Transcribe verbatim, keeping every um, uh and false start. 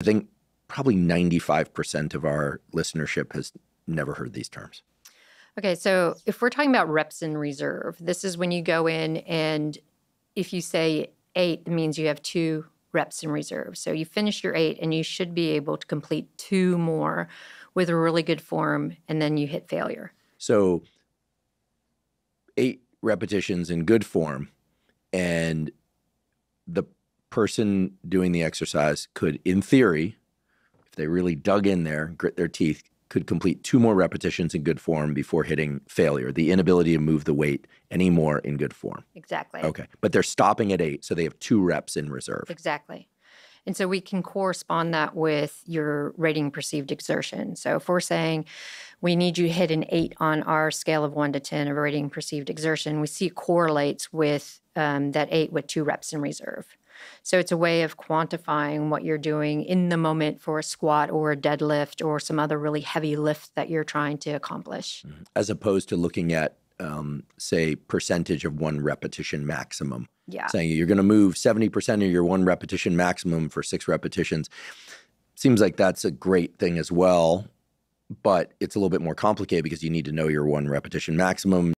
I think probably ninety-five percent of our listenership has never heard these terms. Okay, so if we're talking about reps in reserve, this is when you go in and if you say eight, it means you have two reps in reserve. So you finish your eight and you should be able to complete two more with a really good form, and then you hit failure. So eight repetitions in good form, and the person doing the exercise could, in theory, if they really dug in there, grit their teeth, could complete two more repetitions in good form before hitting failure, the inability to move the weight anymore in good form. Exactly. Okay. But they're stopping at eight, so they have two reps in reserve. Exactly. And so we can correspond that with your rating perceived exertion. So if we're saying we need you to hit an eight on our scale of one to ten of rating perceived exertion, we see it correlates with um, that eight with two reps in reserve. So it's a way of quantifying what you're doing in the moment for a squat or a deadlift or some other really heavy lift that you're trying to accomplish. Mm-hmm. As opposed to looking at, um, say, percentage of one repetition maximum. Yeah. Saying you're going to move seventy percent of your one repetition maximum for six repetitions. Seems like that's a great thing as well, but it's a little bit more complicated because you need to know your one repetition maximum.